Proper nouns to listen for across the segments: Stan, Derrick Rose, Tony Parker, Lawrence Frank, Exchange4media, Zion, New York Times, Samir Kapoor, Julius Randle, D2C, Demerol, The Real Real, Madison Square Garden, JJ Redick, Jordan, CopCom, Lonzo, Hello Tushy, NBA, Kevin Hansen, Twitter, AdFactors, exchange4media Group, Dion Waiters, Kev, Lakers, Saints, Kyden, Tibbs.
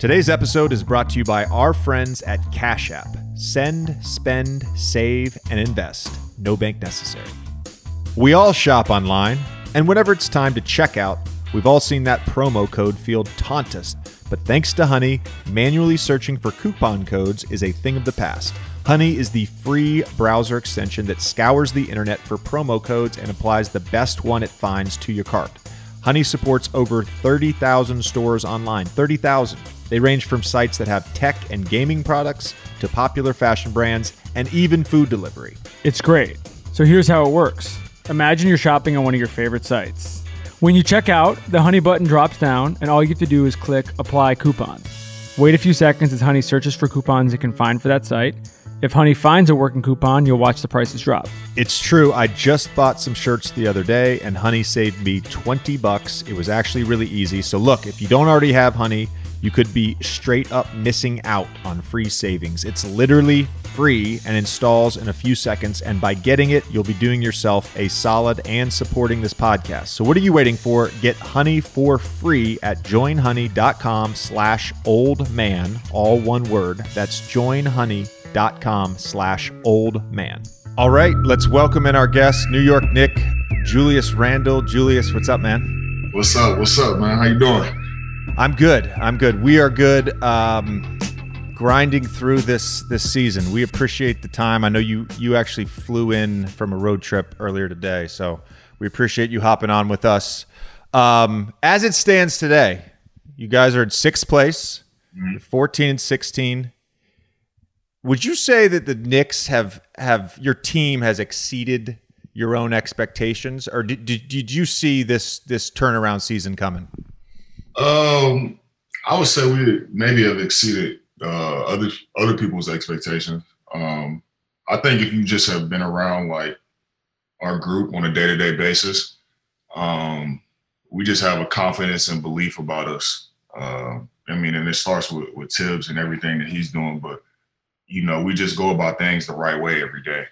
Today's episode is brought to you by our friends at Cash App. Send, spend, save, and invest. No bank necessary. We all shop online, and whenever it's time to check out, we've all seen that promo code field taunt us. But thanks to Honey, manually searching for coupon codes is a thing of the past. Honey is the free browser extension that scours the internet for promo codes and applies the best one it finds to your cart. Honey supports over 30,000 stores online. 30,000. They range from sites that have tech and gaming products to popular fashion brands and even food delivery. It's great. So here's how it works. Imagine you're shopping on one of your favorite sites. When you check out, the Honey button drops down and all you have to do is click Apply Coupons. Wait a few seconds as Honey searches for coupons it can find for that site. If Honey finds a working coupon, you'll watch the prices drop. It's true. I just bought some shirts the other day and Honey saved me $20. It was actually really easy. So look, if you don't already have Honey, you could be straight up missing out on free savings. It's literally free and installs in a few seconds. And by getting it, you'll be doing yourself a solid and supporting this podcast. So what are you waiting for? Get Honey for free at joinhoney.com/oldman, all one word. That's joinhoney.com/oldman. All right, let's welcome in our guest, New York Knick, Julius Randle. Julius, what's up, man? What's up? What's up, man? How you doing? I'm good. I'm good. We are good. Grinding through this season. We appreciate the time. I know you actually flew in from a road trip earlier today, so we appreciate you hopping on with us. As it stands today, you guys are in 6th place, 14-16. Would you say that the Knicks have your team has exceeded your own expectations, or did you see this turnaround season coming? I would say we maybe have exceeded other people's expectations. I think if you just have been around like our group on a day-to-day basis, we just have a confidence and belief about us. I mean, and it starts with Tibbs and everything that he's doing, but you know, we just go about things the right way every day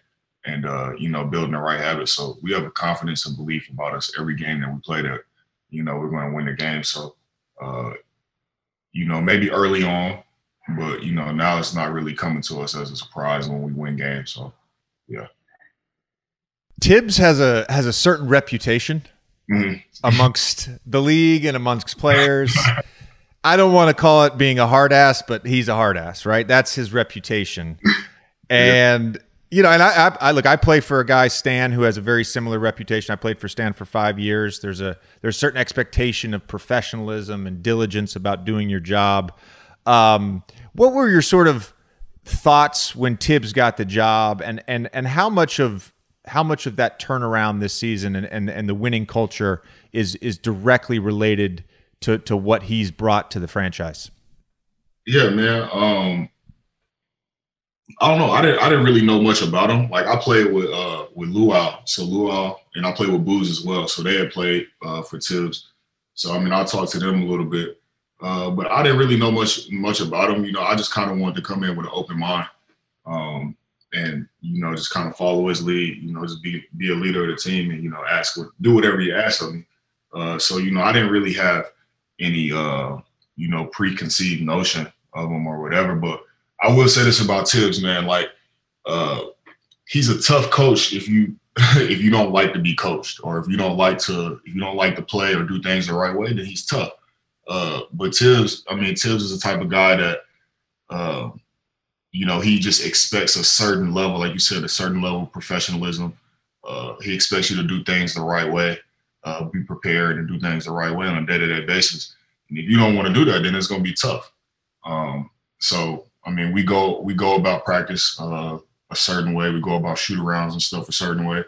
and you know, building the right habits. So we have a confidence and belief about us every game that we play that, you know, we're going to win the game. So you know, maybe early on, but you know, now it's not really coming to us as a surprise when we win games. So yeah. Tibbs has a certain reputation amongst the league and amongst players. I don't want to call it being a hard ass, but he's a hard ass, right? That's his reputation. And you know, and I look, I play for a guy, Stan, who has a very similar reputation. I played for Stan for 5 years. There's a certain expectation of professionalism and diligence about doing your job. What were your sort of thoughts when Tibbs got the job, and how much of that turnaround this season and the winning culture is directly related to what he's brought to the franchise? Yeah, man. I don't know. I didn't really know much about him. Like I played with Luau, so Luau, and I played with Booz as well. So they had played for Tibbs. So I mean, I talked to them a little bit, but I didn't really know much about him. You know, I just kind of wanted to come in with an open mind, and you know, just kind of follow his lead. You know, just be a leader of the team, and you know, do whatever he asks of me. So you know, I didn't really have any you know, preconceived notion of him or whatever, but I will say this about Tibbs, man. Like, he's a tough coach if you don't like to be coached, or if you don't like to play or do things the right way, then he's tough. But Tibbs, I mean, Tibbs is the type of guy that, you know, he just expects a certain level, like you said, a certain level of professionalism. He expects you to do things the right way, be prepared, and do things the right way on a day-to-day basis. And if you don't want to do that, then it's going to be tough. So. I mean, we go about practice a certain way. We go about shoot-arounds and stuff a certain way,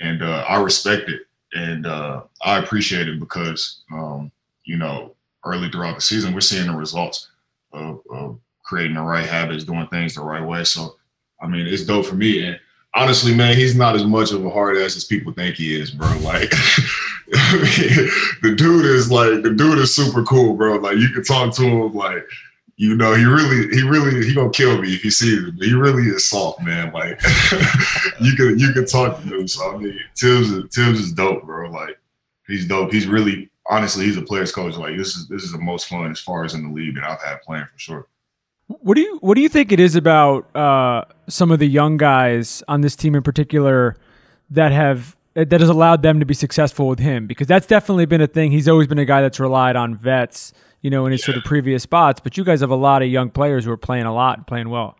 and I respect it and I appreciate it because you know, early throughout the season, we're seeing the results of creating the right habits, doing things the right way. So, I mean, it's dope for me. And honestly, man, he's not as much of a hard ass as people think he is, bro. Like, I mean, the dude is super cool, bro. Like, you can talk to him, like. You know, he gonna kill me if he sees it. But he really is soft, man. Like you can talk to him. So I mean, Tibbs is dope, bro. Like he's dope. He's really honestly, he's a player's coach. Like, this is the most fun as far as in the league that I've had playing for sure. What do you think it is about some of the young guys on this team in particular that has allowed them to be successful with him? Because that's definitely been a thing. He's always been a guy that's relied on vets, you know, in his sort of previous spots. But you guys have a lot of young players who are playing a lot and playing well.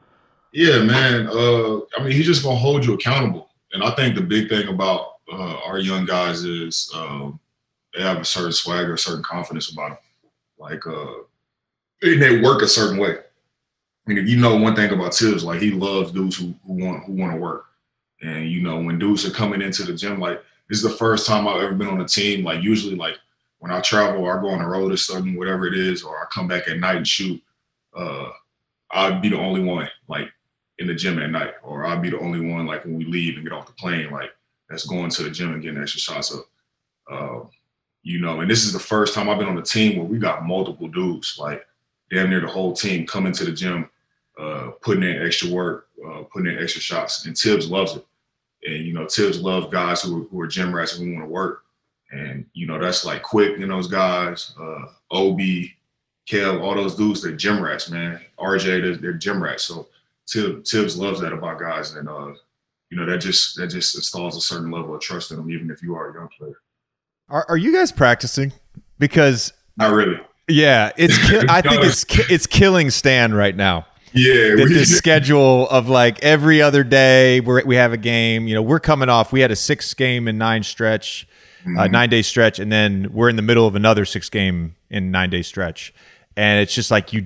Yeah, man. I mean, he's just going to hold you accountable. And I think the big thing about our young guys is they have a certain swagger, a certain confidence about them. Like, and they work a certain way. I mean, you know, one thing about Tibbs, like, he loves dudes who want to work. And, you know, when dudes are coming into the gym, like, this is the first time I've ever been on a team. Like, usually, like, when I travel or I go on the road or something, whatever it is, or I come back at night and shoot, I'd be the only one, like, in the gym at night. Or I'd be the only one, like, when we leave and get off the plane, like, that's going to the gym and getting extra shots up. You know, and this is the first time I've been on a team where we got multiple dudes, like, damn near the whole team coming to the gym, putting in extra work, putting in extra shots. And Tibbs loves it. And, you know, Tibbs loves guys who are gym rats and who want to work. And, you know, that's like Quick and those guys, Ob, Kev, all those dudes, they're gym rats, man. RJ, they're gym rats. So Tibbs loves that about guys. And, you know, that just installs a certain level of trust in them, even if you are a young player. Are you guys practicing? Because not really. Yeah, I think it's killing Stan right now. Yeah, this schedule of like every other day we have a game. You know, we're coming off. We had a 6-game and 9-stretch, 9-day stretch, and then we're in the middle of another 6-game and 9-day stretch, and it's just like you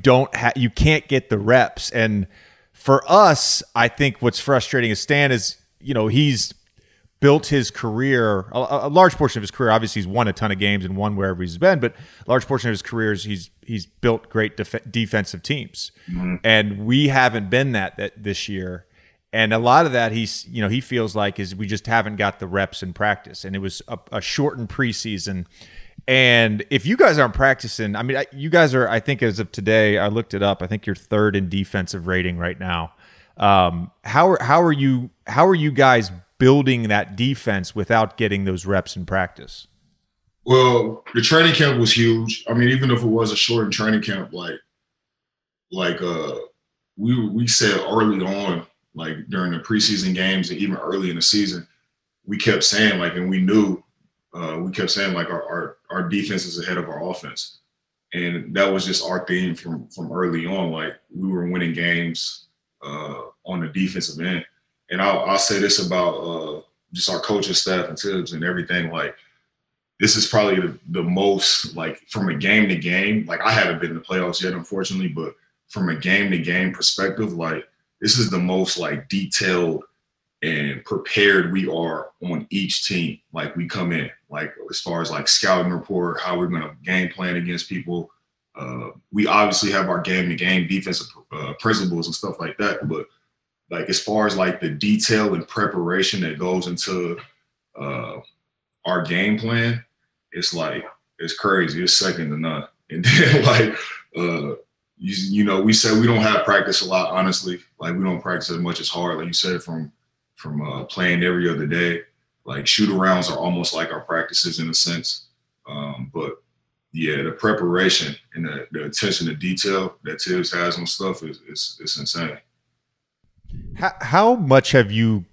can't get the reps. And for us, I think what's frustrating is Stan is, you know, he's built his career, a large portion of his career. Obviously, he's won a ton of games and won wherever he's been, but a large portion of his career is he's built great defensive teams, and we haven't been that this year. And a lot of that he feels like is we just haven't got the reps in practice, and it was a shortened preseason. And if you guys aren't practicing, I mean, you guys are. I think as of today, I looked it up. I think you're 3rd in defensive rating right now. How are you guys building that defense without getting those reps in practice? Well, the training camp was huge. I mean, even if it was a shortened training camp, we said early on, like during the preseason games and even early in the season, we kept saying we kept saying our defense is ahead of our offense. And that was just our theme from early on. Like, we were winning games on the defensive end. And I'll say this about just our coaching staff and Tibbs and everything. Like, this is probably the most, like, from a game to game. Like, I haven't been in the playoffs yet, unfortunately, but from a game to game perspective, like, this is the most, like, detailed and prepared we are on each team. Like, we come in, like, as far as like scouting report, how we're going to game plan against people. We obviously have our game to game defensive principles and stuff like that, but like as far as like the detail and preparation that goes into our game plan, it's like, it's crazy. It's second to none. And then like, you know, we said we don't have practice a lot, honestly. Like, we don't practice as much as hard. Like you said, from playing every other day, like shoot arounds are almost like our practices in a sense. But yeah, the preparation and the attention to detail that Tibbs has on stuff is insane. How much have you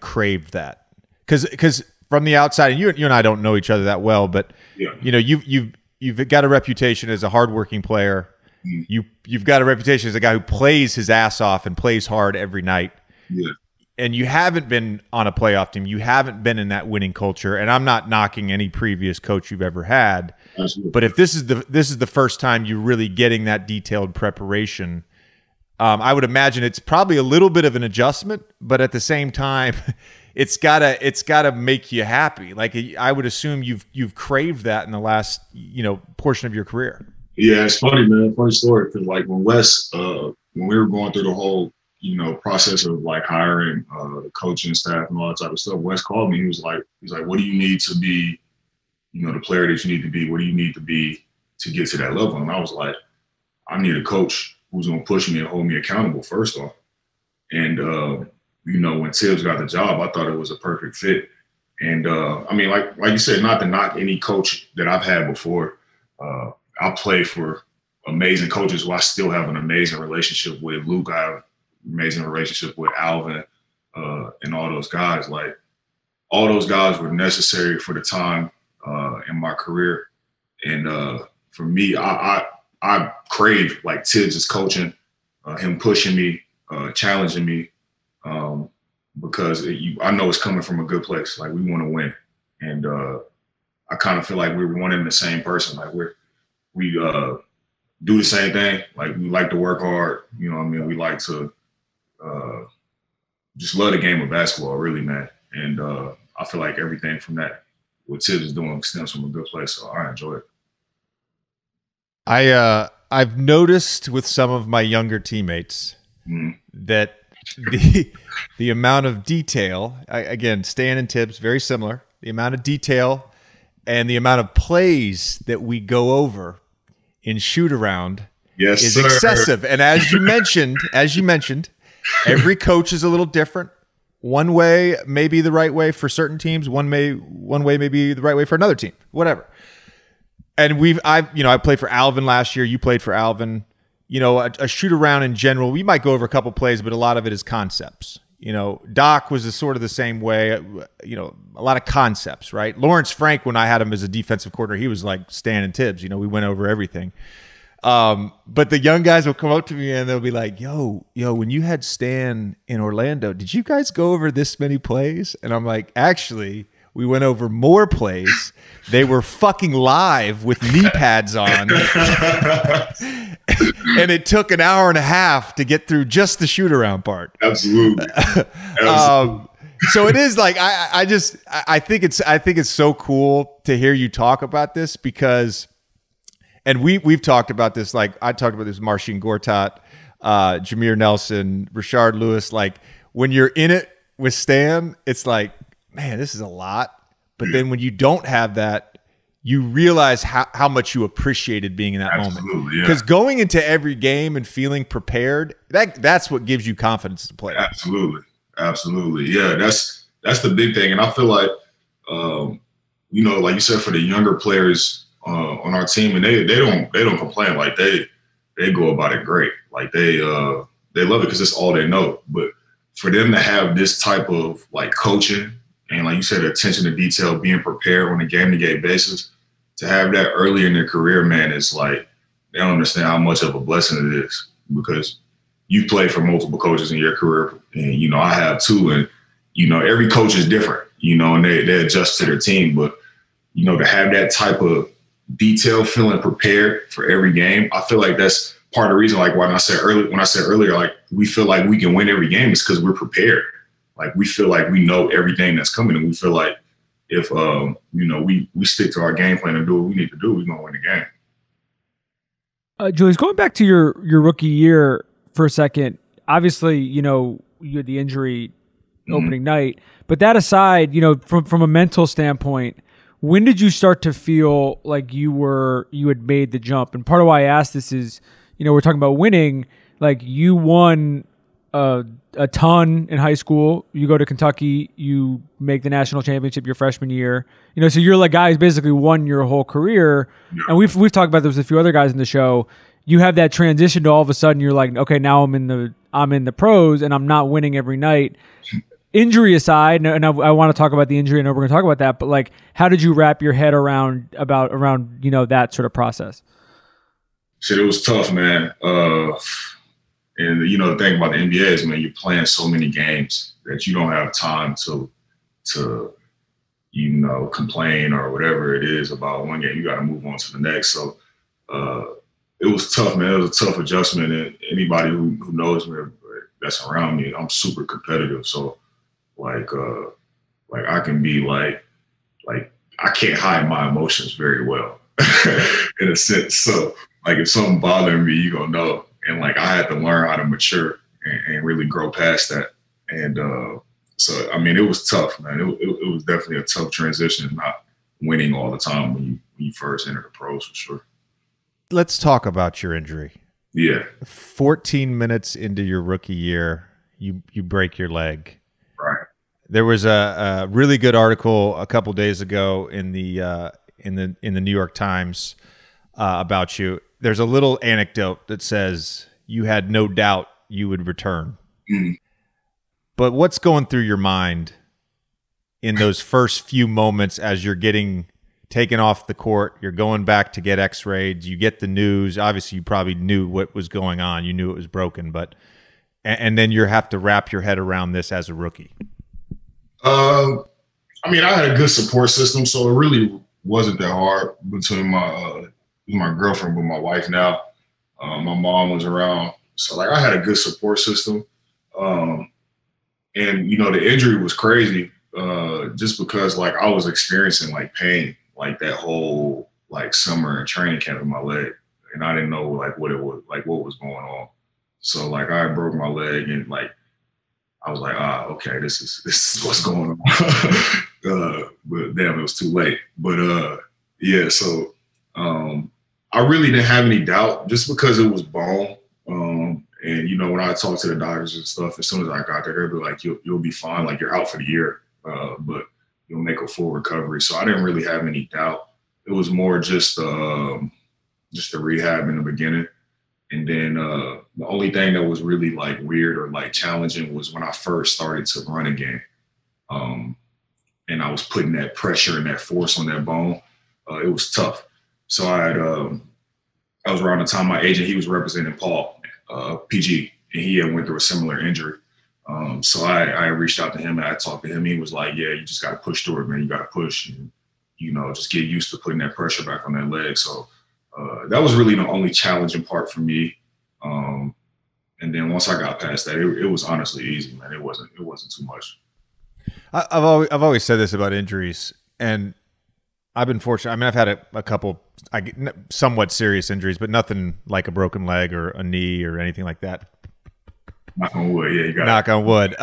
craved that? Because from the outside, and you and I don't know each other that well, but yeah. You know, you've got a reputation as a hardworking player. Mm. You've got a reputation as a guy who plays his ass off and plays hard every night. Yeah. And you haven't been on a playoff team. You haven't been in that winning culture. And I'm not knocking any previous coach you've ever had. Absolutely. But if this is the first time you're really getting that detailed preparation. I would imagine it's probably a little bit of an adjustment, but at the same time, it's gotta make you happy. Like, I would assume you've craved that in the last, you know, portion of your career. Yeah, it's funny, man. Funny story, because like when Wes, when we were going through the whole, you know, process of like hiring the coaching staff and all that type of stuff, Wes called me. He was like, what do you need to be, you know, the player that you need to be? What do you need to be to get to that level? And I was like, I need a coach who's going to push me and hold me accountable, first off. And, you know, when Tibbs got the job, I thought it was a perfect fit. And I mean, like you said, not to knock any coach that I've had before. I played for amazing coaches who I still have an amazing relationship with. Luke, I have an amazing relationship with Alvin, and all those guys. Like, all those guys were necessary for the time in my career. And for me, I crave like Tibbs' coaching, him pushing me, challenging me, because I know it's coming from a good place. Like, we want to win. And I kind of feel like we're one and the same person. Like, we do the same thing. Like, we like to work hard. You know what I mean? We like to just love the game of basketball, really, man. And I feel like everything from that, what Tibbs is doing, stems from a good place. So I enjoy it. I've noticed with some of my younger teammates that the amount of detail, again, Stan and Tibbs, very similar, the amount of detail and the amount of plays that we go over in shoot around is excessive. And as you mentioned, every coach is a little different. One way may be the right way for certain teams. One way may be the right way for another team, whatever. And I played for Alvin last year. You played for Alvin. You know, a shoot around in general, we might go over a couple plays, but a lot of it is concepts. You know, Doc was sort of the same way. You know, a lot of concepts, right? Lawrence Frank, when I had him as a defensive coordinator, he was like Stan and Tibbs. You know, we went over everything. But the young guys will come up to me and they'll be like, yo, when you had Stan in Orlando, did you guys go over this many plays? And I'm like, actually, we went over more plays. They were fucking live with knee pads on. And it took an hour and a half to get through just the shoot around part. Absolutely. So it is like, I think it's so cool to hear you talk about this, because, and we've talked about this. Like, I talked about this, Marcin Gortat, Jameer Nelson, Rashard Lewis. Like, when you're in it with Stan, it's like, man, this is a lot. But then when you don't have that, you realize how much you appreciated being in that moment. Because going into every game and feeling prepared, that's what gives you confidence to play. Absolutely. Yeah, that's the big thing. And I feel like, you know, like you said, for the younger players on our team, and they don't complain. Like, they go about it great. Like, they love it because it's all they know. But for them to have this type of like coaching and, like you said, attention to detail, being prepared on a game-to-game basis, to have that early in their career, man, it's like they don't understand how much of a blessing it is, because you play for multiple coaches in your career, and, you know, I have too, and, you know, every coach is different, you know, and they adjust to their team. But, you know, to have that type of detail, feeling prepared for every game, I feel like that's part of the reason, like, when I said earlier, like, we feel like we can win every game is because we're prepared. Like, we feel like we know everything that's coming, and we feel like if, you know, we stick to our game plan and do what we need to do, we're going to win the game. Julius, going back to your rookie year for a second, obviously, you know, you had the injury opening night, but that aside, you know, from a mental standpoint, when did you start to feel like you had made the jump? And part of why I asked this is, you know, we're talking about winning. Like, you won a ton in high school. You go to Kentucky, you make the national championship your freshman year. You know, so you're like guys basically won your whole career. Yeah. And we've talked about this with a few other guys in the show. You have that transition to all of a sudden you're like, okay, now I'm in the pros and I'm not winning every night. Injury aside, and I want to talk about the injury, and we're going to talk about that, but like, how did you wrap your head around, you know, that sort of process? Shit, it was tough, man. And, you know, the thing about the NBA is, man, you're playing so many games that you don't have time to, you know, complain or whatever it is about one game. You got to move on to the next. So it was tough, man. It was a tough adjustment. And anybody who knows me that's around me, I'm super competitive. So, like I can be like I can't hide my emotions very well in a sense. So, like, if something bothering me, you gonna know. And like, I had to learn how to mature and really grow past that. And so, I mean, it was tough, man. It was definitely a tough transition, not winning all the time when you first enter the pros, for sure. Let's talk about your injury. Yeah. 14 minutes into your rookie year, you break your leg. Right. There was a really good article a couple days ago in the New York Times about you. There's a little anecdote that says you had no doubt you would return. Mm-hmm. But what's going through your mind in those first few moments as you're getting taken off the court, you're going back to get x-rays, you get the news? Obviously, you probably knew what was going on. You knew it was broken, but and then you have to wrap your head around this as a rookie. I mean, I had a good support system, so it really wasn't that hard between my girlfriend, but my wife now. My mom was around, so like I had a good support system. And you know, the injury was crazy, just because like I was experiencing like pain, like that whole like summer and training camp in my leg, and I didn't know like what it was, like what was going on. So like I broke my leg, and like I was like, ah, okay, this is what's going on. But damn, it was too late. But yeah, so I really didn't have any doubt just because it was bone. And you know, when I talked to the doctors and stuff, as soon as I got there, they'd be like, you'll be fine. Like you're out for the year, but you'll make a full recovery. So I didn't really have any doubt. It was more just the rehab in the beginning. And then the only thing that was really like weird or like challenging was when I first started to run again. And I was putting that pressure and that force on that bone. It was tough. So I had, I was around the time my agent, he was representing Paul, PG, and he had went through a similar injury. So I reached out to him and I talked to him. He was like, yeah, you just got to push through it, man. You got to push and, you know, just get used to putting that pressure back on that leg. So that was really the only challenging part for me. And then once I got past that, it was honestly easy, man. It wasn't too much. I've always said this about injuries, and I've been fortunate. I mean, I've had a couple somewhat serious injuries, but nothing like a broken leg or a knee or anything like that. Knock on wood, yeah, you got it. Knock on wood.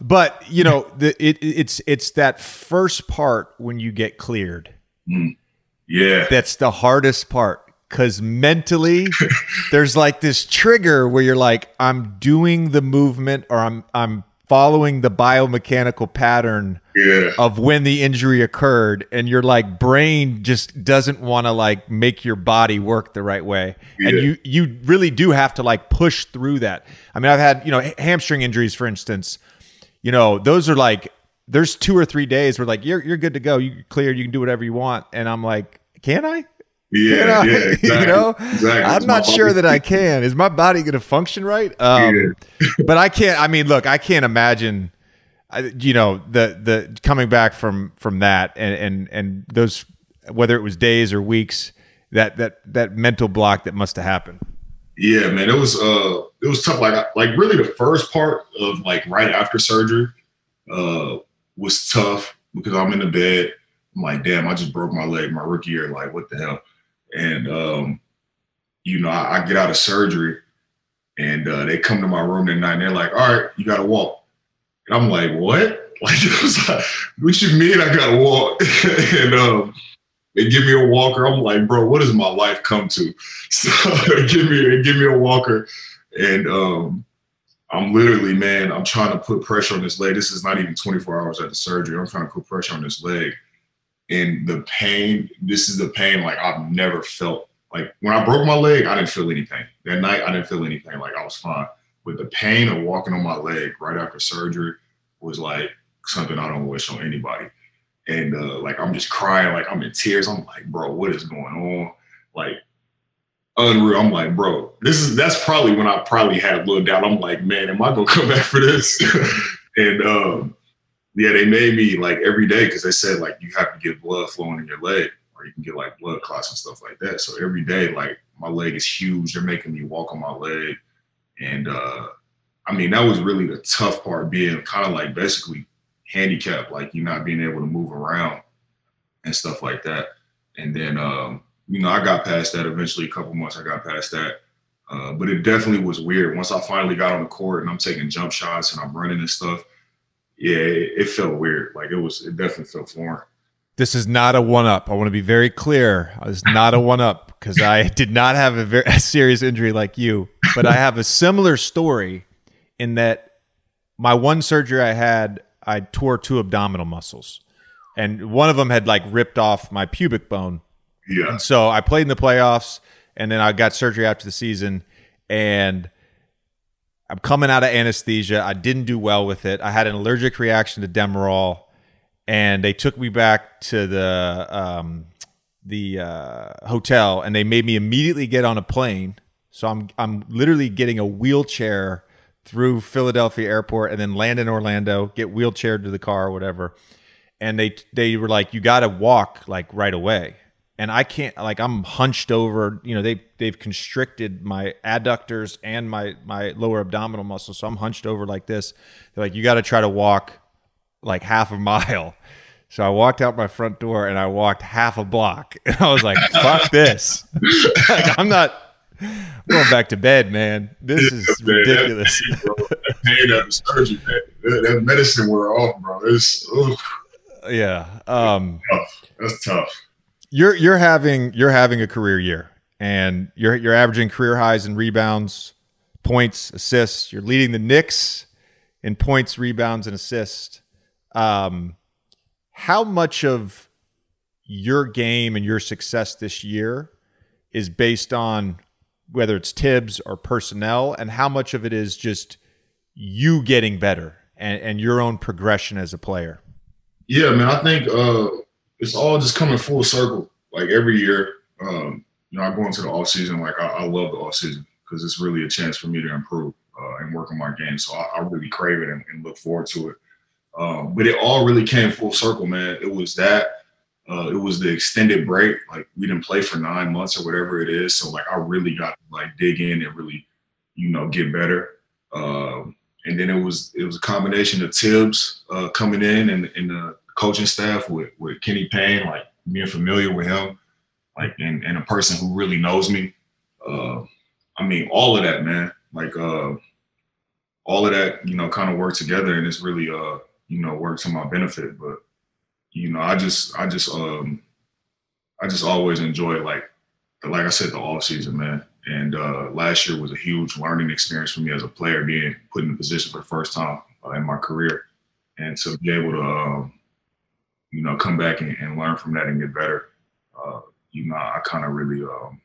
But you know, it's that first part when you get cleared. Mm. Yeah, that's the hardest part, because mentally, there's like this trigger where you're like, I'm doing the movement, or I'm following the biomechanical pattern of when the injury occurred, and your like brain just doesn't want to like make your body work the right way. Yeah. And you really do have to like push through that. I mean, I've had, you know, hamstring injuries, for instance, you know, those are like, there's 2 or 3 days where like, you're good to go. You're cleared. You can do whatever you want. And I'm like, can I? Yeah, you know, yeah, exactly. You know? Exactly. I'm not sure that I can. Is my body going to function right? But I can't. I mean, look, I can't imagine. You know, the coming back from that and those, whether it was days or weeks, that mental block that must have happened. Yeah, man, it was tough. Like really, the first part of like right after surgery was tough, because I'm in the bed. I'm like, damn, I just broke my leg my rookie year. Like, what the hell? And, you know, I get out of surgery, and they come to my room that night, and they're like, all right, you got to walk. And I'm like, what? Like, it was like, what you mean I got to walk? And they give me a walker. I'm like, bro, what has my life come to? So give me a walker. And I'm literally, man, I'm trying to put pressure on this leg. This is not even 24 hours after surgery. I'm trying to put pressure on this leg. And the pain, this is the pain like I've never felt. Like when I broke my leg, I didn't feel any pain. That night, I didn't feel anything. Like I was fine. But the pain of walking on my leg right after surgery was like something I don't wish on anybody. And like I'm just crying, like I'm in tears. I'm like, bro, what is going on? Like unreal. I'm like, bro, that's probably when I probably had a little doubt. I'm like, man, am I gonna come back for this? And yeah, they made me like every day, because they said like you have to get blood flowing in your leg, or you can get like blood clots and stuff like that. So every day, like my leg is huge. They're making me walk on my leg. And I mean, that was really the tough part, being kind of like basically handicapped, like you not being able to move around and stuff like that. And then, you know, I got past that eventually. A couple months I got past that. But it definitely was weird. Once I finally got on the court and I'm taking jump shots and I'm running and stuff, yeah, it felt weird. Like it definitely felt foreign. This is not a one-up. I want to be very clear. It's not a one-up, because I did not have a serious injury like you, but I have a similar story in that my one surgery I had, I tore two abdominal muscles, and one of them had like ripped off my pubic bone. Yeah. And so I played in the playoffs, and then I got surgery after the season, and I'm coming out of anesthesia. I didn't do well with it. I had an allergic reaction to Demerol, and they took me back to the hotel, and they made me immediately get on a plane. So I'm literally getting a wheelchair through Philadelphia airport and then land in Orlando, get wheelchaired to the car or whatever. And they were like, you got to walk like right away. And I can't, like, I'm hunched over, you know, they've constricted my adductors and my lower abdominal muscle. So I'm hunched over like this. They're like, you got to try to walk like half a mile. So I walked out my front door and I walked half a block, and I was like, fuck this. Like, I'm going back to bed, man. This is ridiculous. That pain of the surgery, man. That medicine wore off, bro. It's, yeah. That's tough. You're having a career year, and you're averaging career highs in rebounds, points, assists. You're leading the Knicks in points, rebounds, and assists. How much of your game and your success this year is based on whether it's Tibbs or personnel, and how much of it is just you getting better and your own progression as a player? Yeah, man, I think it's all just coming full circle. Like every year, you know, I go into the off season. Like I love the off season because it's really a chance for me to improve and work on my game. So I really crave it and look forward to it. But it all really came full circle, man. It was that. It was the extended break. Like we didn't play for 9 months or whatever it is. So like I really got to like dig in and really, you know, get better. And then it was a combination of Tibbs coming in and the coaching staff with Kenny Payne, like being familiar with him, like and a person who really knows me. I mean, all of that, man, like all of that, you know, kind of worked together, and it's really, you know, worked to my benefit. But, you know, I just always enjoy, like I said, the off season, man. And last year was a huge learning experience for me as a player, being put in a position for the first time in my career, and to be able to, you know, come back and learn from that and get better. You know, I kind of really, you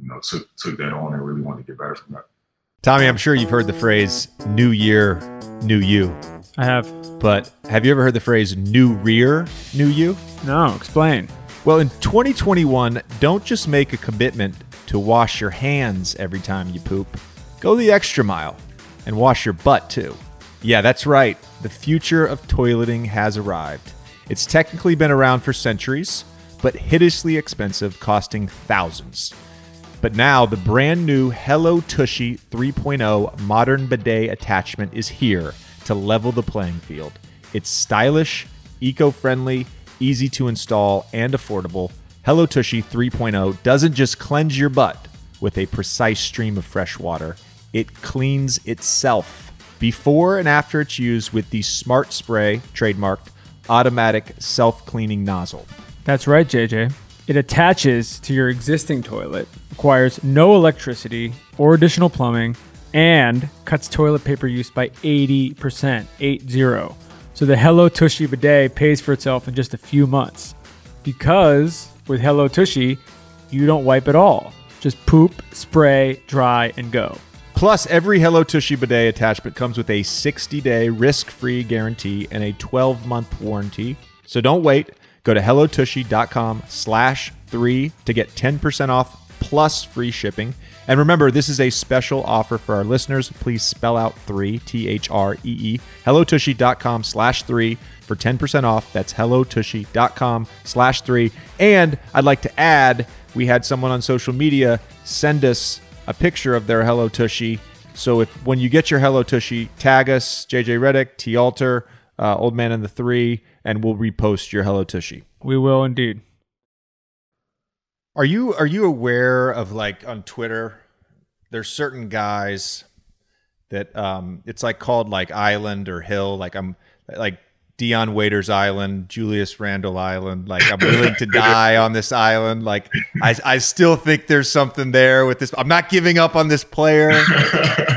know, took that on and really wanted to get better from that. Tommy, I'm sure you've heard the phrase "new year, new you." I have. But have you ever heard the phrase "new rear, new you"? No, explain. Well, in 2021, don't just make a commitment to wash your hands every time you poop. Go the extra mile and wash your butt too. Yeah, that's right. The future of toileting has arrived. It's technically been around for centuries, but hideously expensive, costing thousands. But now the brand new Hello Tushy 3.0 modern bidet attachment is here to level the playing field. It's stylish, eco-friendly, easy to install, and affordable. Hello Tushy 3.0 doesn't just cleanse your butt with a precise stream of fresh water. It cleans itself before and after it's used with the Smart Spray, trademarked, automatic self-cleaning nozzle. That's right, JJ. It attaches to your existing toilet, requires no electricity or additional plumbing, and cuts toilet paper use by 80%, 8-0. So the Hello Tushy bidet pays for itself in just a few months. Because with Hello Tushy, you don't wipe at all. Just poop, spray, dry, and go. Plus, every Hello Tushy bidet attachment comes with a 60-day risk-free guarantee and a 12-month warranty. So don't wait. Go to hellotushy.com/3 to get 10% off plus free shipping. And remember, this is a special offer for our listeners. Please spell out 3, Three. hellotushy.com/3 for 10% off. That's hellotushy.com/3. And I'd like to add, we had someone on social media send us a picture of their Hello Tushy. So when you get your Hello Tushy, tag us, JJ Redick, T. Alter, Old Man and the 3, and we'll repost your Hello Tushy. We will indeed. Are you aware of, like, on Twitter, there's certain guys that it's like called like Island or Hill. Like I'm like Dion Waiters Island, Julius Randle Island. Like, I'm willing to die on this island. Like, I still think there's something there with this. I'm not giving up on this player.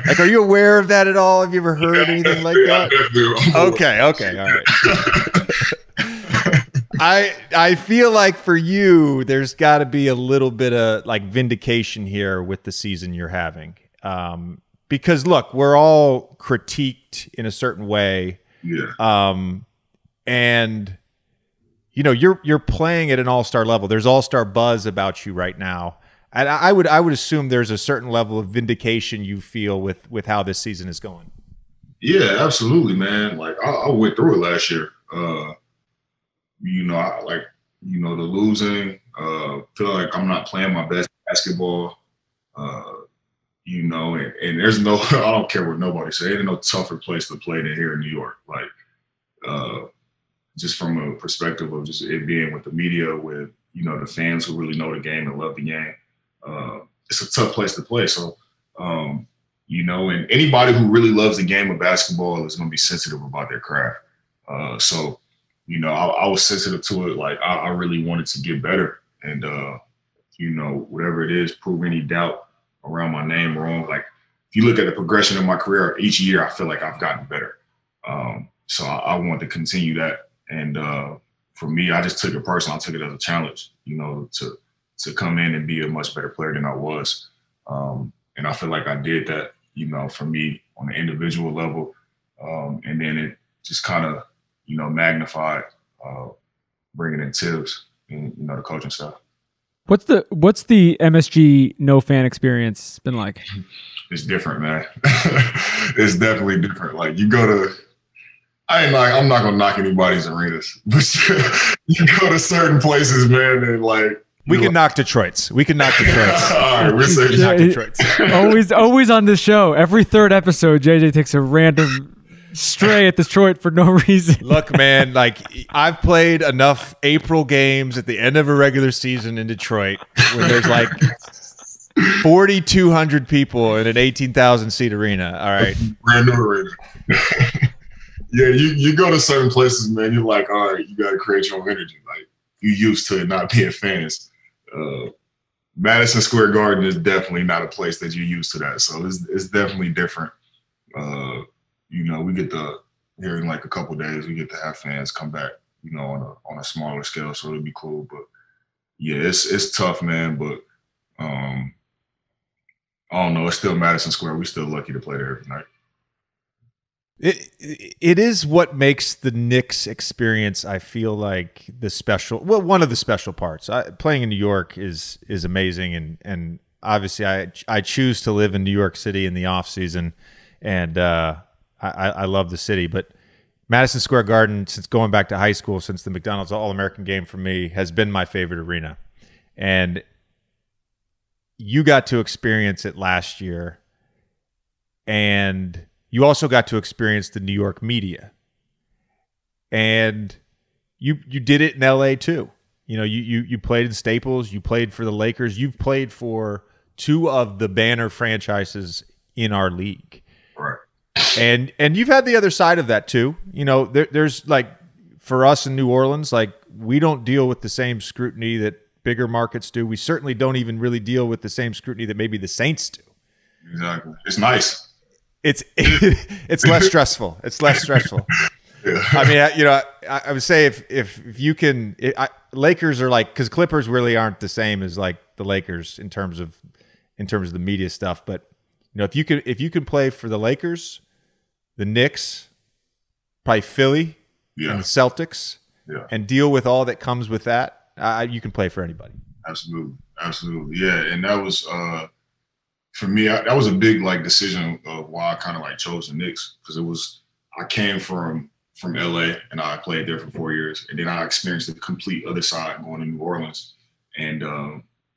Like, are you aware of that at all? Have you ever heard anything like that? Okay, okay, all right. I feel like for you, there's got to be a little bit of like vindication here with the season you're having. Because look, we're all critiqued in a certain way. Yeah. And you know, you're playing at an all-star level. There's all-star buzz about you right now. And I would assume there's a certain level of vindication you feel with how this season is going. Yeah, absolutely, man. Like I went through it last year. You know, the losing, feel like I'm not playing my best basketball. You know, and there's no, I don't care what nobody says, there's no tougher place to play than here in New York. Like, just from a perspective of just it being with the media, with, you know, the fans who really know the game and love the game, it's a tough place to play. So, you know, and anybody who really loves the game of basketball is going to be sensitive about their craft. So, you know, I was sensitive to it. Like, I really wanted to get better and, you know, whatever it is, prove any doubt around my name wrong. Like, if you look at the progression of my career, each year I feel like I've gotten better. So I want to continue that. And for me, I just took it personal. I took it as a challenge, you know, to come in and be a much better player than I was. And I feel like I did that, you know, for me on the individual level. And then it just kind of, you know, magnified bringing in Tibbs and, you know, the coaching staff. What's the MSG no fan experience been like? It's different, man. It's definitely different. Like, you go to, I'm not gonna knock anybody's arenas, but you go to certain places, man, and like knock Detroit's. We can knock Detroit's. All right, we're saying knock Detroit's. Always on this show. Every third episode, JJ takes a random stray at Detroit for no reason. Look, man, like, I've played enough April games at the end of a regular season in Detroit where there's like 4,200 people in an 18,000 seat arena. All right. Brand new arena. Yeah, you go to certain places, man, you're like, all right, you got to create your own energy. Like, you used to it not being fans. Madison Square Garden is definitely not a place that you're used to that. So it's definitely different. You know, we get to, here in like a couple of days, we get to have fans come back, you know, on a smaller scale, so it'll be cool. But yeah, it's tough, man. But I don't know, it's still Madison Square. We're still lucky to play there every night. It is what makes the Knicks experience, I feel like, one of the special parts. Playing in New York is amazing, and obviously I choose to live in New York City in the off season, and I love the city, but Madison Square Garden, since going back to high school, since the McDonald's All-American game for me, has been my favorite arena. And you got to experience it last year, and you also got to experience the New York media. And you did it in LA too. You know, you played in Staples, you played for the Lakers, you've played for two of the banner franchises in our league. Right. And you've had the other side of that too. You know, there's like, for us in New Orleans, like, we don't deal with the same scrutiny that bigger markets do. We certainly don't even really deal with the same scrutiny that maybe the Saints do. Exactly. It's nice. It's less stressful. It's less stressful. Yeah. I mean, you know, I would say if you can, Lakers are like, because Clippers really aren't the same as like the Lakers in terms of the media stuff. But you know, if you can play for the Lakers, the Knicks, probably Philly, yeah, and the Celtics, yeah, and deal with all that comes with that, you can play for anybody. Absolutely. Absolutely. Yeah. And that was, for me, that was a big like decision of why I kind of like chose the Knicks, because it was, I came from LA and I played there for 4 years, and then I experienced the complete other side going to New Orleans. And,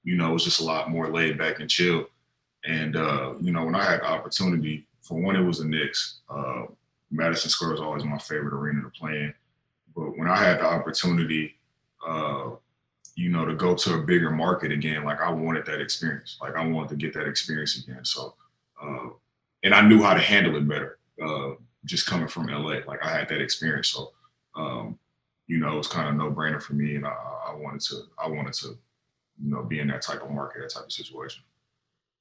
you know, it was just a lot more laid back and chill. And, you know, when I had the opportunity, for one, it was the Knicks. Madison Square was always my favorite arena to play in. But when I had the opportunity, you know, to go to a bigger market again, like, I wanted that experience. Like, I wanted to get that experience again. So, and I knew how to handle it better, just coming from LA. Like, I had that experience. So you know, it was kind of a no-brainer for me, and I wanted to, you know, be in that type of market, that type of situation.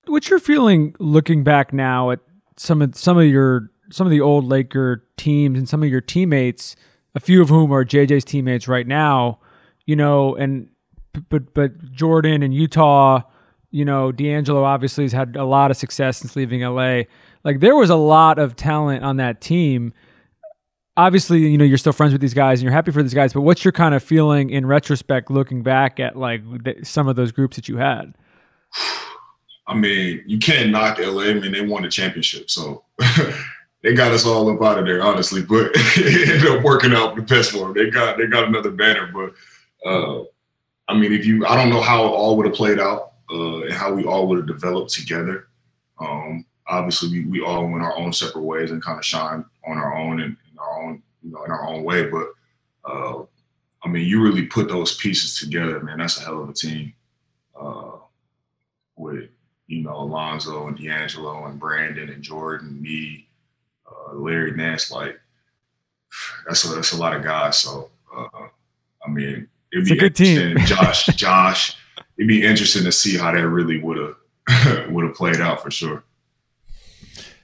What's your feeling looking back now at some of the old Laker teams and some of your teammates, a few of whom are JJ's teammates right now, you know, and but Jordan and Utah, you know, D'Angelo obviously has had a lot of success since leaving LA. Like, there was a lot of talent on that team. Obviously, you know, you're still friends with these guys and you're happy for these guys, but what's your kind of feeling in retrospect looking back at like some of those groups that you had? I mean, you can't knock LA. I mean, they won the championship, so they got us all up out of there, honestly. But it ended up working out the best for them. They got another banner, but I mean, I don't know how it all would have played out and how we all would have developed together. Obviously, we all went our own separate ways and kind of shined on our own and in our own, you know, in our own way. But I mean, you really put those pieces together, man. That's a hell of a team. With, you know, Alonzo and D'Angelo and Brandon and Jordan, me, Larry Nance, like, that's a lot of guys. So, I mean, it'd be interesting. Josh, it'd be interesting to see how that really would have played out for sure.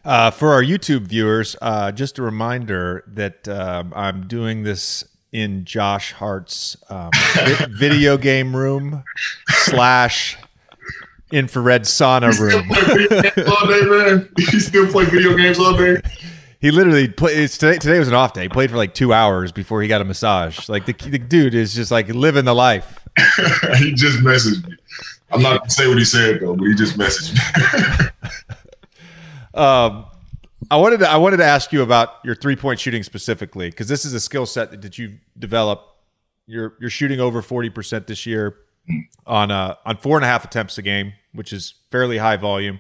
For our YouTube viewers, just a reminder that I'm doing this in Josh Hart's video game room / infrared sauna room. You still play video games all day? He literally plays. Today was an off day. He played for like 2 hours before he got a massage. Like, the dude is just like living the life. He just messaged me. I'm not going to say what he said though, but he just messaged me. I wanted to ask you about your 3-point shooting specifically, because this is a skill set that you develop. You're shooting over 40% this year on 4.5 attempts a game, which is fairly high volume.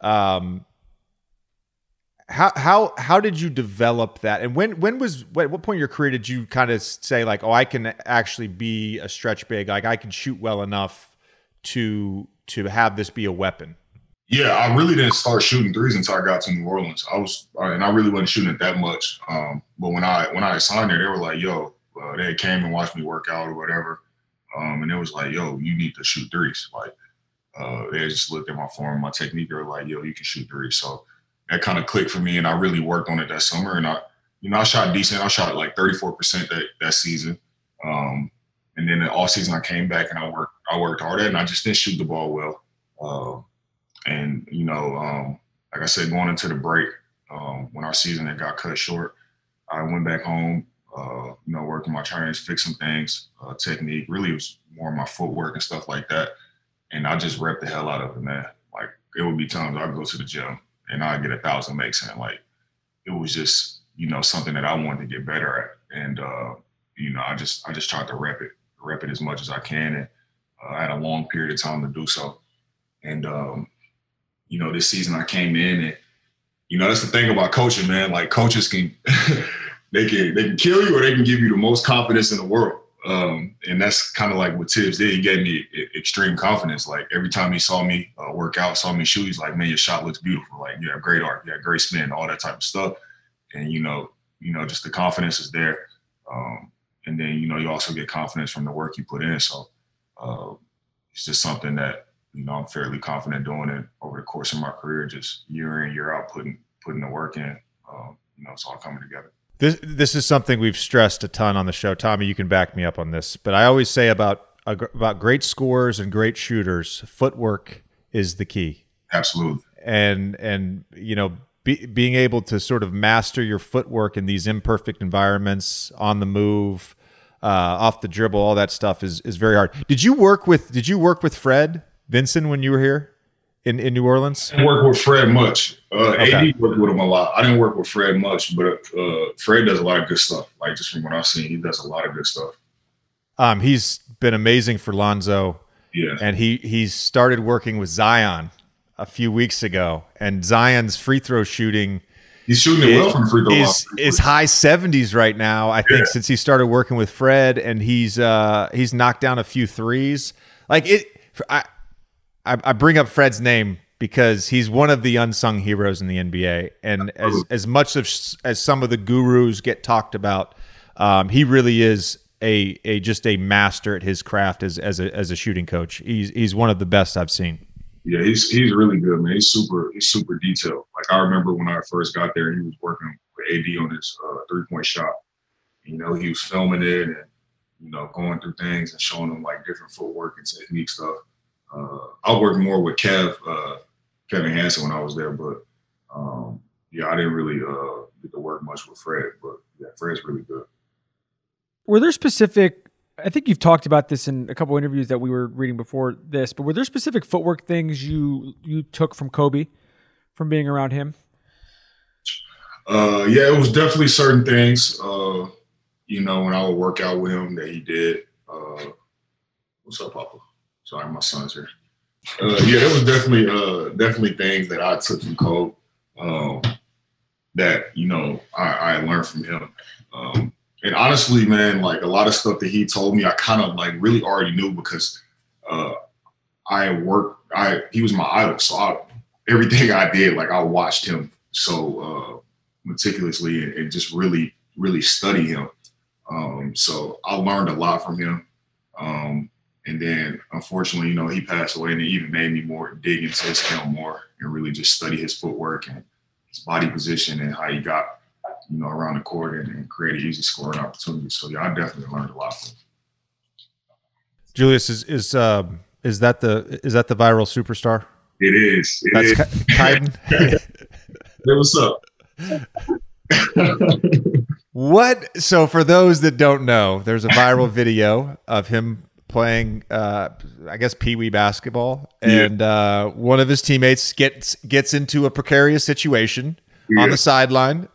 How did you develop that? And what point in your career did you kind of say like, oh, I can actually be a stretch big, like I can shoot well enough to have this be a weapon? Yeah, I really didn't start shooting threes until I got to New Orleans. I really wasn't shooting it that much. But when I signed there, they were like, yo, they came and watched me work out or whatever. And it was like, yo, you need to shoot threes. Like, they just looked at my form, my technique. They were like, yo, you can shoot threes. So that kind of clicked for me, and I really worked on it that summer. And I shot decent. I shot like 34% that season. And then the off season, I came back and I worked hard at it, and I just didn't shoot the ball well. And you know, like I said, going into the break, when our season had got cut short, I went back home. You know, working my trainings, fix some things, technique. Really, it was more my footwork and stuff like that. And I just repped the hell out of it, man. Like, it would be times I'd go to the gym and I'd get 1,000 makes, and like, it was just, you know, something that I wanted to get better at. And you know, I just tried to rep it as much as I can, and I had a long period of time to do so. And you know, this season I came in, and you know, that's the thing about coaching, man. Like, coaches can. They can kill you, or they can give you the most confidence in the world. And that's kind of like what Tibbs did. He gave me extreme confidence. Like, every time he saw me work out, saw me shoot, he's like, man, your shot looks beautiful. Like, you have great arc, you have great spin, all that type of stuff. And, you know, just the confidence is there. And then, you know, you also get confidence from the work you put in. So it's just something that, you know, I'm fairly confident doing it over the course of my career, just year in, year out, putting the work in. You know, it's all coming together. This is something we've stressed a ton on the show. Tommy, you can back me up on this, but I always say about great scorers and great shooters, footwork is the key. Absolutely. And you know, being able to sort of master your footwork in these imperfect environments, on the move, off the dribble, all that stuff is very hard. Did you work with Fred Vincent when you were here in New Orleans? I didn't work with Fred much. Okay. AD worked with him a lot. I didn't work with Fred much, but Fred does a lot of good stuff. Like, just from what I've seen, he does a lot of good stuff. He's been amazing for Lonzo. Yeah. And he started working with Zion a few weeks ago, and Zion's free throw shooting, he's shooting it well from the free throw line. It's high 70s right now, I think, since he started working with Fred, and he's knocked down a few threes. Like, I bring up Fred's name because he's one of the unsung heroes in the NBA. And as much as some of the gurus get talked about, He really is just a master at his craft as a shooting coach. He's one of the best I've seen. Yeah, he's really good, man. He's super detailed. Like, I remember when I first got there, he was working with AD on his three-point shot. You know, he was filming it and, you know, going through things and showing them, like, different footwork and technique stuff. I worked more with Kevin Hansen when I was there, but, yeah, I didn't really get to work much with Fred. But, yeah, Fred's really good. Were there specific – I think you've talked about this in a couple of interviews that we were reading before this, but were there specific footwork things you took from Kobe from being around him? Yeah, it was definitely certain things, you know, when I would work out with him that he did. What's up, Papa? Sorry, my son's here. Yeah, it was definitely things that I took from Kobe that, you know, I learned from him. And honestly, man, like, a lot of stuff that he told me, I kind of, like, really already knew because he was my idol. So everything I did, like, I watched him so meticulously and just really, really study him. So I learned a lot from him. And then, unfortunately, you know, he passed away, and it even made me more dig into his film more and really just study his footwork and his body position and how he got, you know, around the court and created easy scoring opportunities. So, yeah, I definitely learned a lot from him. Julius, is that the viral superstar? It is. That's Kyden. Hey, what's up? What? So, for those that don't know, there's a viral video of him playing, I guess, pee-wee basketball, and one of his teammates gets into a precarious situation on the sideline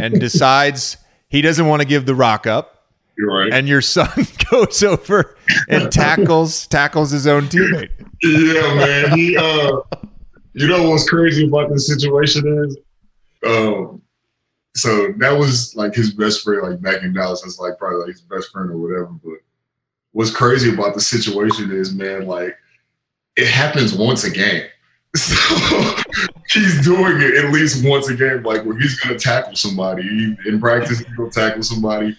and decides he doesn't want to give the rock up. You're right. And your son goes over and tackles his own teammate. Yeah, man. He, you know what's crazy about this situation is, so that was like his best friend, like back in Dallas. That's like probably like his best friend or whatever, but. What's crazy about the situation is, man, like, it happens once a game. So he's doing it at least once a game. Like, when he's going to tackle somebody, in practice, he's going to tackle somebody.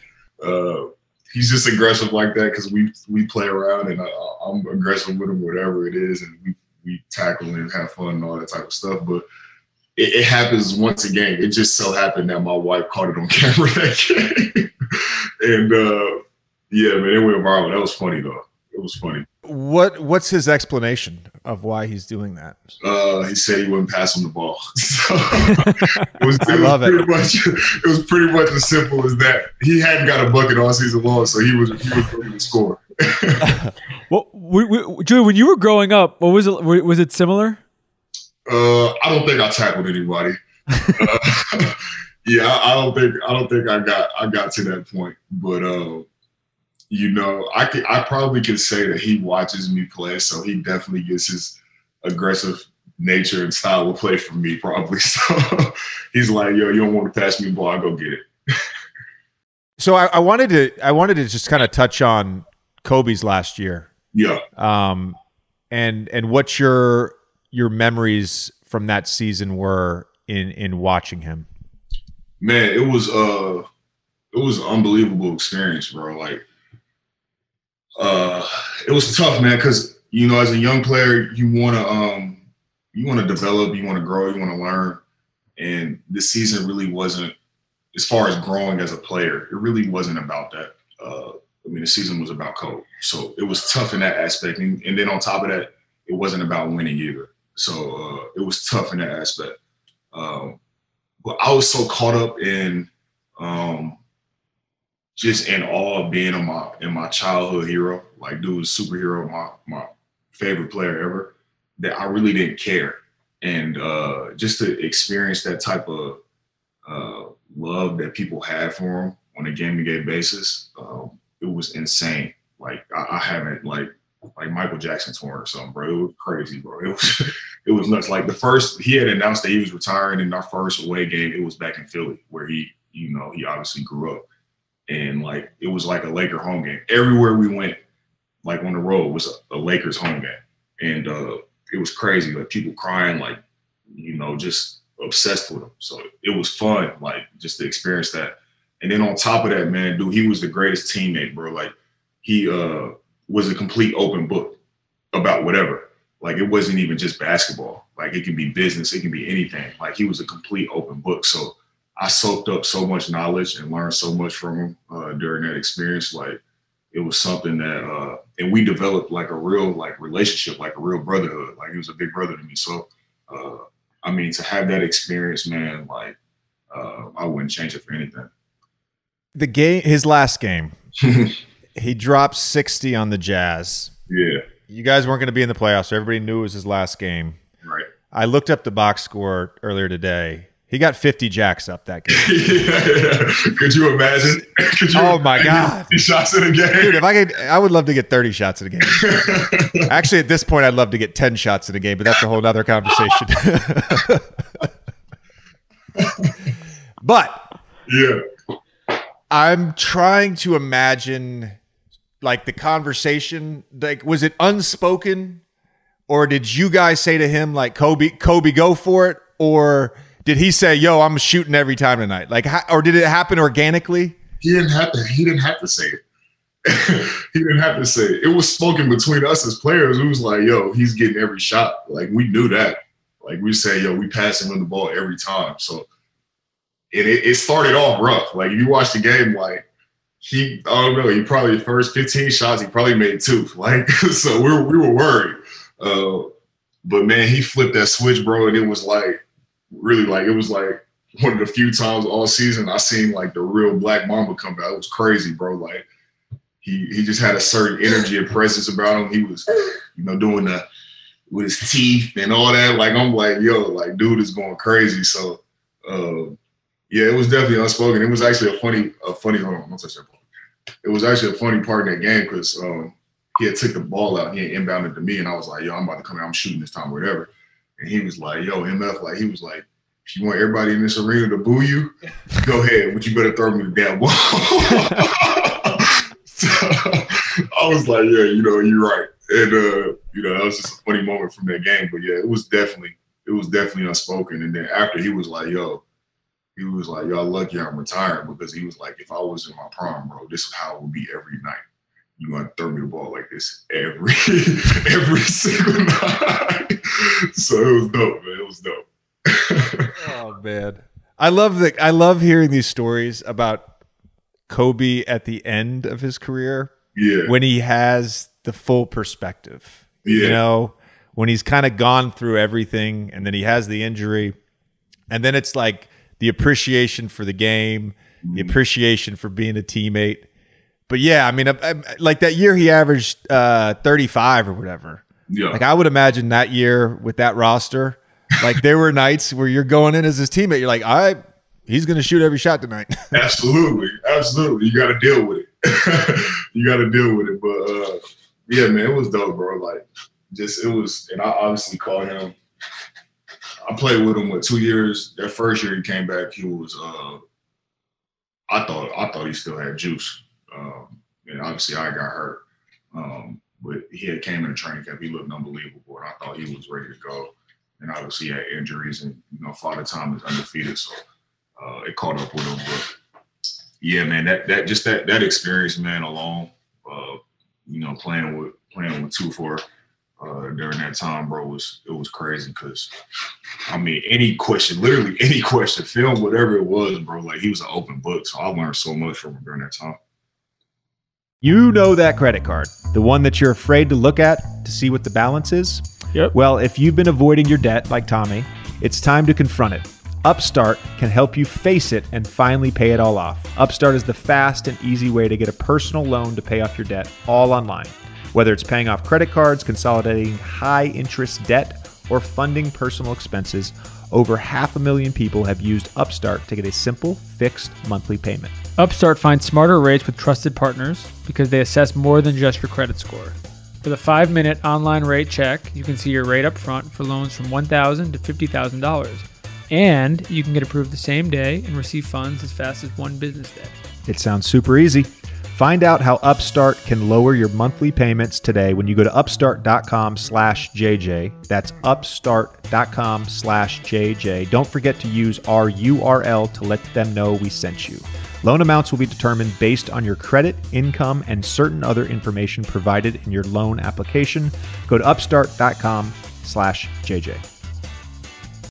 He's just aggressive like that because we play around, and I'm aggressive with him, whatever it is, and we tackle and have fun and all that type of stuff. But it happens once a game. It just so happened that my wife caught it on camera that game. And, yeah, man, it went viral. That was funny, though. It was funny. What's his explanation of why he's doing that? He said he wouldn't pass him the ball. So it was pretty much as simple as that. He hadn't got a bucket all season long, so he was going to score. Well, Julie, when you were growing up, what was it? Was it similar? I don't think I tackled anybody. Yeah, I don't think I got to that point, but. You know, I probably could say that he watches me play, so he definitely gets his aggressive nature and style of play from me, probably. So he's like, "Yo, you don't want to pass me the ball? I'll go get it." So I wanted to just kind of touch on Kobe's last year, and what your memories from that season were in watching him. Man, it was an unbelievable experience, bro. Like. It was tough, man, because, you know, as a young player, you want to develop, you want to grow, you want to learn. And this season really wasn't, as far as growing as a player, it really wasn't about that. I mean, the season was about Kobe. So it was tough in that aspect. And then on top of that, it wasn't about winning either. So it was tough in that aspect. But I was so caught up in just in awe of being in my childhood hero, like, dude, superhero, my favorite player ever, that I really didn't care. And just to experience that type of love that people had for him on a game-to-game basis, it was insane. Like, I haven't, like Michael Jackson torn or something, bro. It was crazy, bro. It was nuts. Like, he had announced that he was retiring in our first away game. It was back in Philly where he, you know, he obviously grew up. And, like, it was like a Laker home game. Everywhere we went, like, on the road was a Lakers home game. And it was crazy. Like, people crying, like, you know, just obsessed with them. So it was fun, like, just to experience that. And then on top of that, man, dude, he was the greatest teammate, bro. Like, he was a complete open book about whatever. Like, it wasn't even just basketball. Like, it can be business. It can be anything. Like, he was a complete open book. So I soaked up so much knowledge and learned so much from him during that experience. Like, it was something that and we developed like a real like relationship, like a real brotherhood. Like, he was a big brother to me. So, I mean, to have that experience, man, like, I wouldn't change it for anything. The game, his last game, he dropped 60 on the Jazz. Yeah. You guys weren't going to be in the playoffs, so everybody knew it was his last game. Right. I looked up the box score earlier today. He got 50 jacks up that game. Yeah. Could you imagine? Could you oh my God. 50 shots in a game. Dude, if I could, I would love to get 30 shots in a game. Actually, at this point, I'd love to get 10 shots in a game, but that's a whole other conversation. But yeah, I'm trying to imagine like the conversation. Like, was it unspoken, or did you guys say to him like, Kobe, go for it? Or did he say, yo, I'm shooting every time tonight? Like, or did it happen organically? He didn't have to say it. He didn't have to say it. It was spoken between us as players. It was like, yo, he's getting every shot. Like, we knew that. Like, we say, yo, we pass him on the ball every time. So it started off rough. Like, if you watch the game, like, he, I don't know, he probably the first 15 shots, he probably made 2. Like, so we were worried. But, man, he flipped that switch, bro, and it was like, really, like, it was like one of the few times all season I seen like the real Black Mamba come out. It was crazy, bro. Like, he just had a certain energy and presence about him. He was, you know, doing the, with his teeth and all that. Like, I'm like, yo, like, dude is going crazy. So, yeah, it was definitely unspoken. It was actually a funny, hold on, don't touch that ball. It was actually a funny part in that game because he had took the ball out. He had inbounded to me, and I was like, yo, I'm about to come out. I'm shooting this time, whatever. And he was like, yo, MF, like, he was like, if you want everybody in this arena to boo you, go ahead, but you better throw me the damn ball. So I was like, yeah, you know, you're right. And, you know, that was just a funny moment from that game. But, yeah, it was definitely unspoken. And then after he was like, yo, lucky I'm retiring, because he was like, if I was in my prime, bro, this is how it would be every night. You're going to throw me the ball like this every every single night. So it was dope, man. It was dope. Oh, man. I love hearing these stories about Kobe at the end of his career. Yeah. When he has the full perspective. Yeah. You know, when he's kind of gone through everything, and then he has the injury, and then it's like the appreciation for the game, the appreciation for being a teammate. But yeah, I mean, like that year he averaged 35 or whatever. Yeah. Like, I would imagine that year with that roster, like, there were nights where you're going in as his teammate. You're like, all right, he's going to shoot every shot tonight. Absolutely. Absolutely. You got to deal with it. You got to deal with it. But yeah, man, it was dope, bro. Like, just, it was, and I obviously called him. I played with him, what, 2 years? That first year he came back, he was, I thought he still had juice. And obviously I got hurt, but he had came in the training camp. He looked unbelievable, and I thought he was ready to go. And obviously he had injuries, and, you know, Father Time is undefeated, so it caught up with him. But yeah, man, that experience, man, alone, you know, playing with 2-4 during that time, bro, it was crazy. Because I mean, literally any question, film, whatever it was, bro, like, he was an open book. So I learned so much from him during that time. You know that credit card, the one that you're afraid to look at to see what the balance is? Yep. Well, if you've been avoiding your debt like Tommy, it's time to confront it. Upstart can help you face it and finally pay it all off. Upstart is the fast and easy way to get a personal loan to pay off your debt, all online. Whether it's paying off credit cards, consolidating high interest debt, or funding personal expenses, over 500,000 people have used Upstart to get a simple, fixed monthly payment. Upstart finds smarter rates with trusted partners because they assess more than just your credit score. With a 5-minute online rate check, you can see your rate up front for loans from $1,000 to $50,000. And you can get approved the same day and receive funds as fast as one business day. It sounds super easy. Find out how Upstart can lower your monthly payments today when you go to upstart.com/JJ. That's upstart.com/JJ. Don't forget to use our URL to let them know we sent you. Loan amounts will be determined based on your credit, income, and certain other information provided in your loan application. Go to upstart.com/JJ.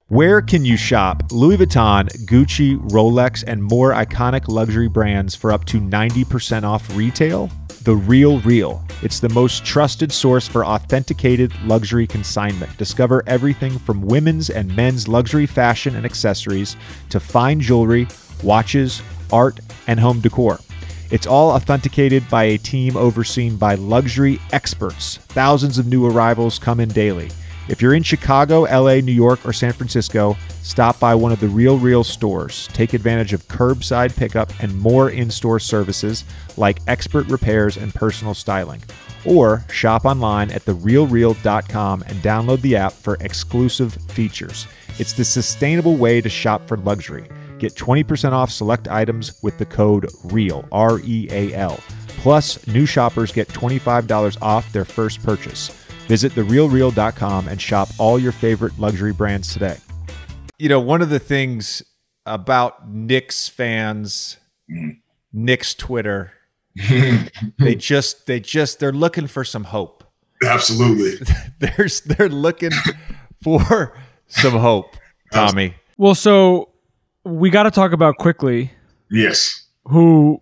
Where can you shop Louis Vuitton, Gucci, Rolex, and more iconic luxury brands for up to 90% off retail? The Real Real. It's the most trusted source for authenticated luxury consignment. Discover everything from women's and men's luxury fashion and accessories to fine jewelry, watches, art, and home decor. It's all authenticated by a team overseen by luxury experts. Thousands of new arrivals come in daily. If you're in Chicago, LA, New York, or San Francisco, stop by one of the Real Real stores. Take advantage of curbside pickup and more in-store services like expert repairs and personal styling. Or shop online at therealreal.com and download the app for exclusive features. It's the sustainable way to shop for luxury. Get 20% off select items with the code REAL, R-E-A-L. Plus, new shoppers get $25 off their first purchase. Visit therealreal.com and shop all your favorite luxury brands today. You know, one of the things about Knicks fans, Knicks Twitter, they're looking for some hope. Absolutely. They're looking for some hope, Tommy. Well, so we got to talk about Quickley. Yes. Who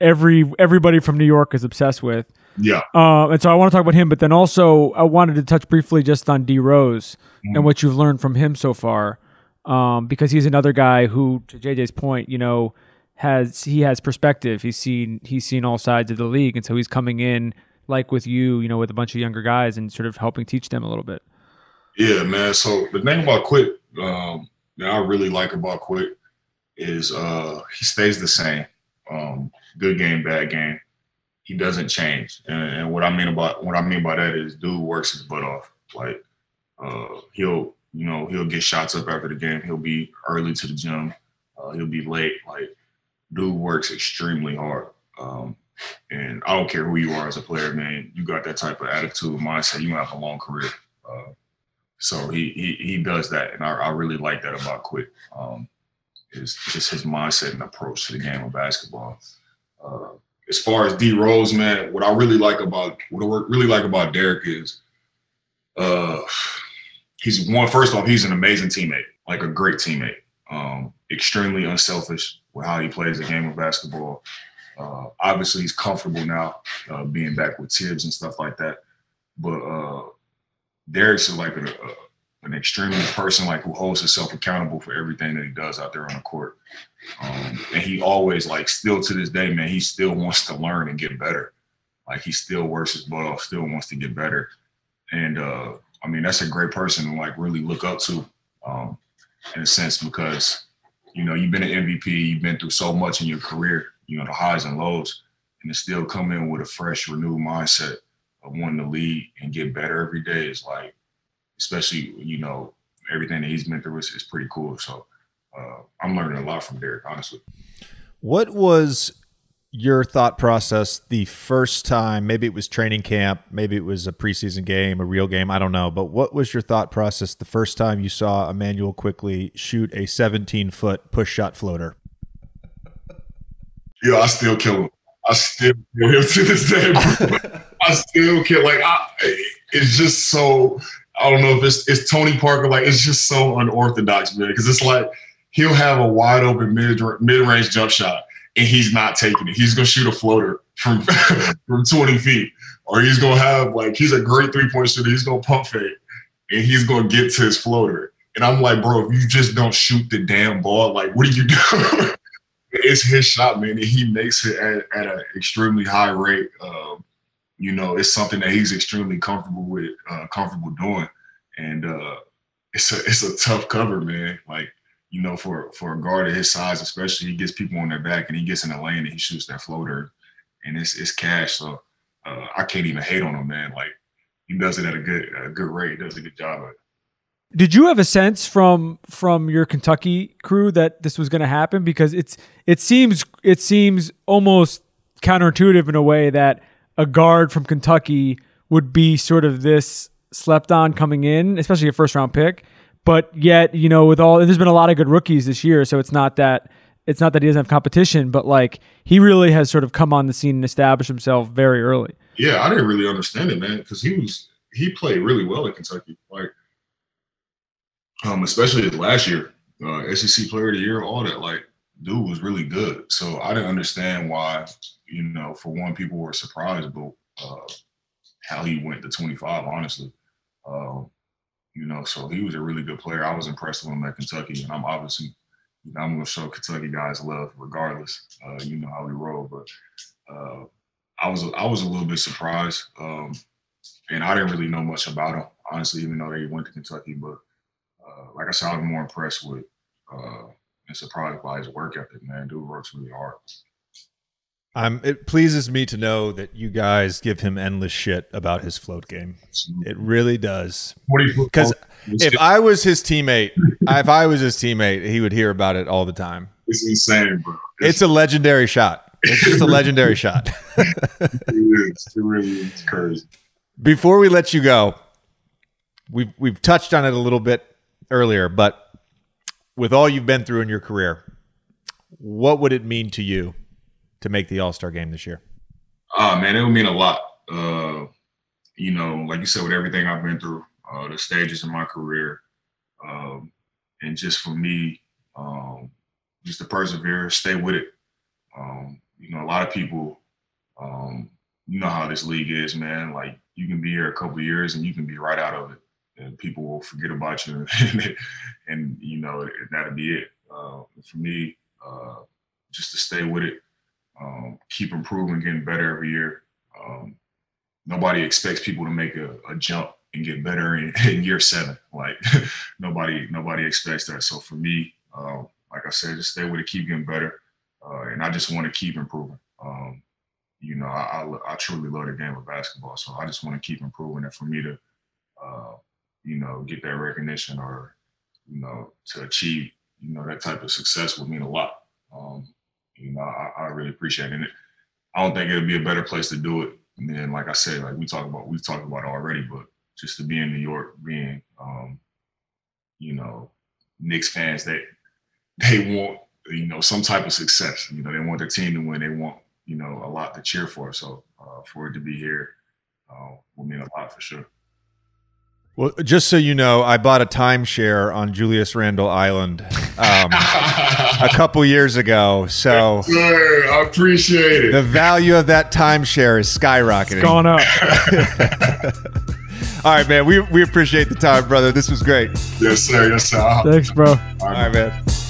everybody from New York is obsessed with. Yeah. And so I want to talk about him, but then also I wanted to touch briefly just on D Rose and what you've learned from him so far. Because he's another guy who, to JJ's point, you know, has perspective. He's seen all sides of the league. And so he's coming in like with you know, with a bunch of younger guys and sort of helping teach them a little bit. Yeah, man. So the thing about Quick, that I really like about Quick is he stays the same. Good game, bad game. He doesn't change, and what I mean by that is, dude works his butt off. Like he'll get shots up after the game. He'll be early to the gym. He'll be late. Like, dude works extremely hard. And I don't care who you are as a player, man. You got that type of attitude, mindset, you gonna have a long career. So he does that, and I really like that about Quick. Is just his mindset and approach to the game of basketball. As far as D Rose, man, what I really like about Derrick is, he's one. First off, he's an amazing teammate, like a great teammate. Extremely unselfish with how he plays the game of basketball. Obviously, he's comfortable now being back with Tibbs and stuff like that. But Derrick's like an extremely person, like, who holds himself accountable for everything that he does out there on the court. And he always, like, still to this day, man, he still wants to learn and get better. Like, he still works his butt off, still wants to get better. And, I mean, that's a great person to, like, really look up to in a sense because, you know, you've been an MVP, you've been through so much in your career, you know, the highs and lows, and to still come in with a fresh, renewed mindset of wanting to lead and get better every day is, like, especially, you know, everything that he's been through is pretty cool. So I'm learning a lot from Derrick, honestly. What was your thought process the first time? Maybe it was training camp. Maybe it was a preseason game, a real game. I don't know. But what was your thought process the first time you saw Immanuel Quickley shoot a 17-foot push-shot floater? Yeah, I still kill him. I still kill him to this day. I still kill. Like, it's just so – I don't know if it's Tony Parker. Like, it's just so unorthodox, man, because it's like he'll have a wide open mid-range jump shot, and he's not taking it. He's going to shoot a floater from, from 20 feet, or he's going to have, like, he's a great three-point shooter. He's going to pump fake, and he's going to get to his floater. And I'm like, bro, if you just don't shoot the damn ball, like, what are you doing? It's his shot, man, and he makes it at an extremely high rate. You know, it's something that he's extremely comfortable with, comfortable doing, and it's a tough cover, man. Like, you know, for a guard of his size, especially, he gets people on their back, and he gets in the lane and he shoots that floater, and it's cash. So I can't even hate on him, man. Like, he does it at a good rate. He does a good job of it. Did you have a sense from your Kentucky crew that this was going to happen? Because it seems almost counterintuitive in a way that a guard from Kentucky would be sort of this slept on coming in, especially a first round pick. But yet, you know, there's been a lot of good rookies this year, so it's not that it's not that he doesn't have competition, but like he really has sort of come on the scene and established himself very early. Yeah, I didn't really understand it, man, because he played really well at Kentucky, like especially last year, SEC Player of the Year, all that. Like, dude was really good. So I didn't understand why, you know, for one, people were surprised about how he went to 25. Honestly, you know, so he was a really good player. I was impressed with him at Kentucky, and I'm obviously, you know, I'm gonna show Kentucky guys love regardless. You know how we roll, but I was a little bit surprised, and I didn't really know much about him, honestly, even though they went to Kentucky. But like I said, I was more impressed with and surprised by his work ethic, man. Dude works really hard. It pleases me to know that you guys give him endless shit about his float game. It really does. Because if I was his teammate, he would hear about it all the time. It's insane, bro. It's a legendary shot. It's just a legendary shot. It really is crazy. Before we let you go, we've touched on it a little bit earlier, but with all you've been through in your career, what would it mean to you to make the All-Star game this year? Man, it would mean a lot. You know, like you said, with everything I've been through, the stages in my career, and just for me, just to persevere, stay with it. You know, a lot of people, you know how this league is, man. Like, you can be here a couple of years and you can be right out of it, and people will forget about you, and you know, that'll be it. For me, just to stay with it, keep improving, getting better every year. Nobody expects people to make a jump and get better in year 7. Like, nobody expects that. So for me, like I said, just stay with it, keep getting better. And I just want to keep improving. You know, I truly love the game of basketball. So I just want to keep improving. And for me to, you know, get that recognition or, you know, to achieve, you know, that type of success would mean a lot. You know, I really appreciate it. And I don't think it would be a better place to do it. And then, like I said, like we've talked about it already, but just to be in New York, being, you know, Knicks fans, they want, you know, some type of success. You know, they want their team to win. They want, you know, a lot to cheer for. So for it to be here would mean a lot for sure. Well, just so you know, I bought a timeshare on Julius Randle Island a couple years ago. So I appreciate it. The value of that timeshare is skyrocketing. It's gone up. All right, man. We appreciate the time, brother. This was great. Yes, sir. Yes, sir. Thanks, bro. All right, man.